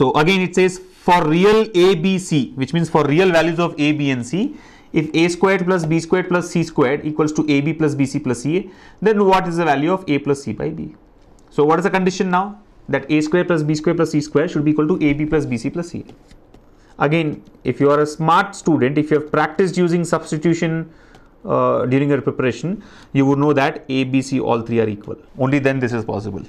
So again it says for real a, b, c, which means for real values of a, b and c, if a squared plus b squared plus c squared equals to ab plus bc plus ca, then what is the value of a plus c by b? So what is the condition now? That a squared plus b squared plus c squared should be equal to ab plus bc plus ca. Again, if you are a smart student, if you have practiced using substitution during your preparation, you would know that a, b, c, all three are equal. Only then this is possible.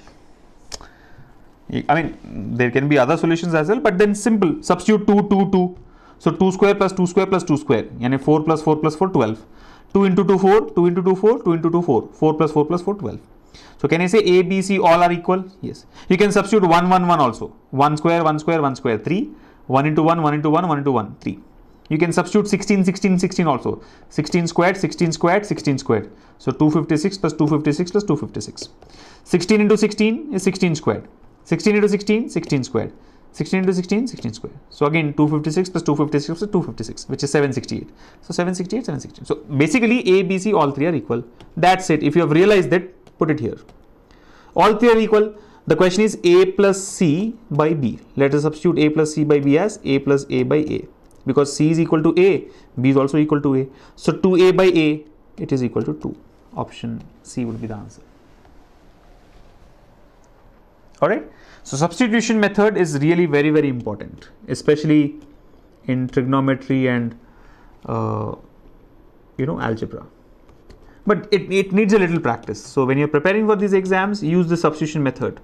I mean, there can be other solutions as well, but then simple, substitute 2, 2, 2. So 2 square plus 2 square plus 2 square, and 4 plus 4 plus 4, 12. 2 into 2, 4, 2 into 2, 4, 2 into 2, 4, 4 plus 4 plus 4, 12. So can I say a, b, c, all are equal? Yes. You can substitute 1, 1, 1 also. 1 square, 1 square, 1 square, 3. 1 into 1, 1 into 1, 1 into 1, 3. You can substitute 16, 16, 16 also. 16 squared, 16 squared, 16 squared. So 256 plus 256 plus 256. 16 into 16 is 16 squared. 16 into 16, 16 squared. 16 into 16, 16 squared. So again 256 plus 256 plus 256, which is 768. So 768, 768. So basically a, b, c, all three are equal. That's it. If you have realized that, put it here. All three are equal. The question is a plus c by b. Let us substitute a plus c by b as a plus a by a, because c is equal to a, b is also equal to a. So 2a by a, it is equal to 2. Option C would be the answer. Alright. So substitution method is really very, very important, especially in trigonometry and algebra. But it needs a little practice. So when you're preparing for these exams, use the substitution method.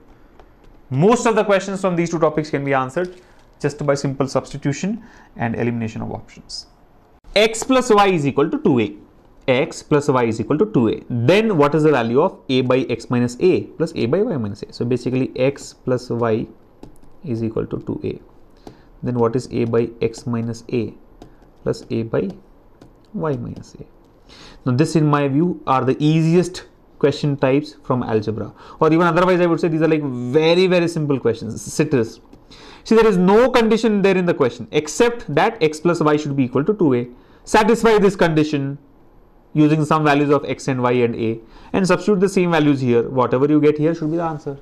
Most of the questions from these two topics can be answered just by simple substitution and elimination of options. X plus y is equal to 2a. X plus y is equal to 2a. Then what is the value of a by x minus a plus a by y minus a? So basically x plus y is equal to 2a. Then what is a by x minus a plus a by y minus a? Now this, in my view, are the easiest question types from algebra, or even otherwise I would say these are like very, very simple questions, citrus. See, there is no condition there in the question except that x plus y should be equal to 2a. Satisfy this condition using some values of x and y and a, and substitute the same values here. Whatever you get here should be the answer.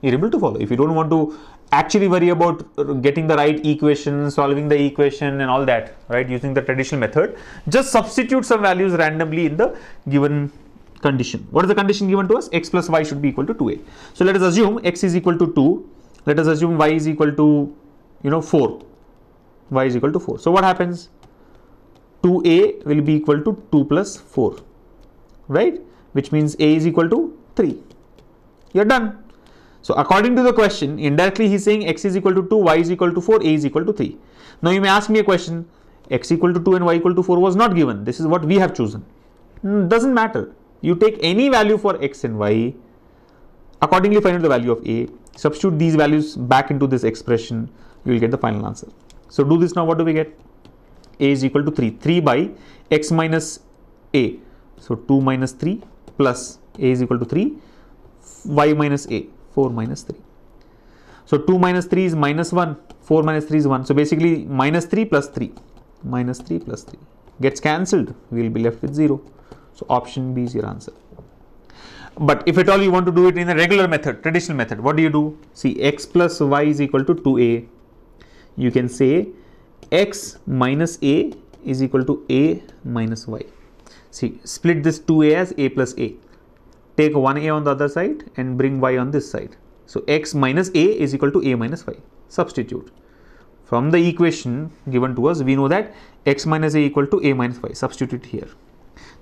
You're able to follow. If you don't want to actually worry about getting the right equation, solving the equation and all that, right, using the traditional method, just substitute some values randomly in the given condition. What is the condition given to us? X plus y should be equal to 2a. So let us assume x is equal to 2. Let us assume y is equal to 4. Y is equal to 4. So what happens? 2a will be equal to 2 plus 4, right? Which means a is equal to 3. You're done. So according to the question, indirectly he is saying x is equal to 2, y is equal to 4, a is equal to 3. Now you may ask me a question, x equal to 2 and y equal to 4 was not given. This is what we have chosen. Doesn't matter. You take any value for x and y, accordingly find out the value of a, substitute these values back into this expression, you will get the final answer. So do this now, what do we get? A is equal to 3, 3 by x minus a. So 2 minus 3 plus a is equal to 3, y minus a. 4 minus 3. So 2 minus 3 is minus 1, 4 minus 3 is 1. So basically minus 3 plus 3, minus 3 plus 3 gets cancelled. We will be left with 0. So option B is your answer. But if at all you want to do it in a regular method, traditional method, what do you do? See, x plus y is equal to 2a. You can say x minus a is equal to a minus y. See, split this 2a as a plus a. Take 1a on the other side and bring y on this side. So x minus a is equal to a minus y. Substitute. From the equation given to us, we know that x minus a equal to a minus y. Substitute here.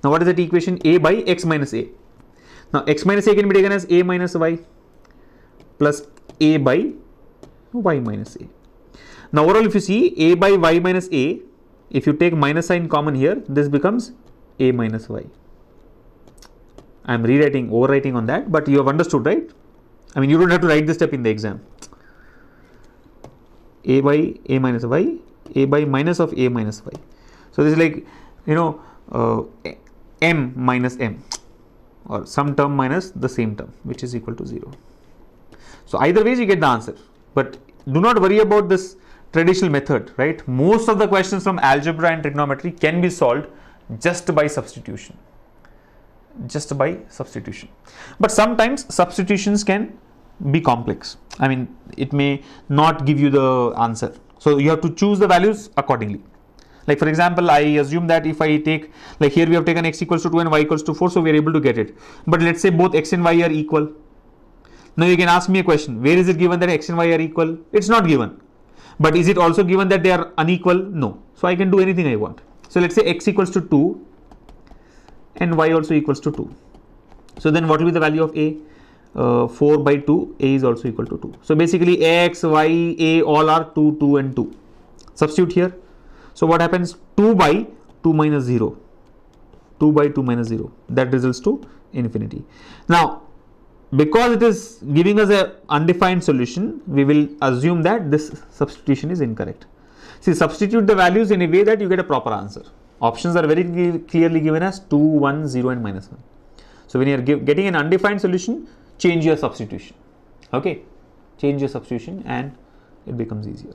Now what is that equation? A by x minus a. Now x minus a can be taken as a minus y plus a by y minus a. Now overall, if you see a by y minus a, if you take minus sign common here, this becomes a minus y. I am overwriting on that, but you have understood, right? I mean, you don't have to write this step in the exam. A by a minus y, a by minus of a minus y. So this is like, m minus m, or some term minus the same term, which is equal to 0. So either ways you get the answer, but do not worry about this traditional method, right? Most of the questions from algebra and trigonometry can be solved just by substitution. But sometimes substitutions can be complex. I mean, it may not give you the answer. So you have to choose the values accordingly. Like for example, I assume that if I take, like here we have taken x equals to 2 and y equals to 4, so we are able to get it. But let's say both x and y are equal. Now you can ask me a question, where is it given that x and y are equal? It's not given. But is it also given that they are unequal? No. So I can do anything I want. So let's say x equals to 2 and y also equals to 2. So then what will be the value of a? 4 by 2, a is also equal to 2. So basically x, y, a all are 2, 2 and 2. Substitute here. So what happens? 2 by 2 minus 0. 2 by 2 minus 0. That results to infinity. Now, because it is giving us an undefined solution, we will assume that this substitution is incorrect. See, substitute the values in a way that you get a proper answer. Options are very clearly given as 2, 1, 0 and minus 1. So when you are getting an undefined solution, change your substitution, okay? Change your substitution and it becomes easier.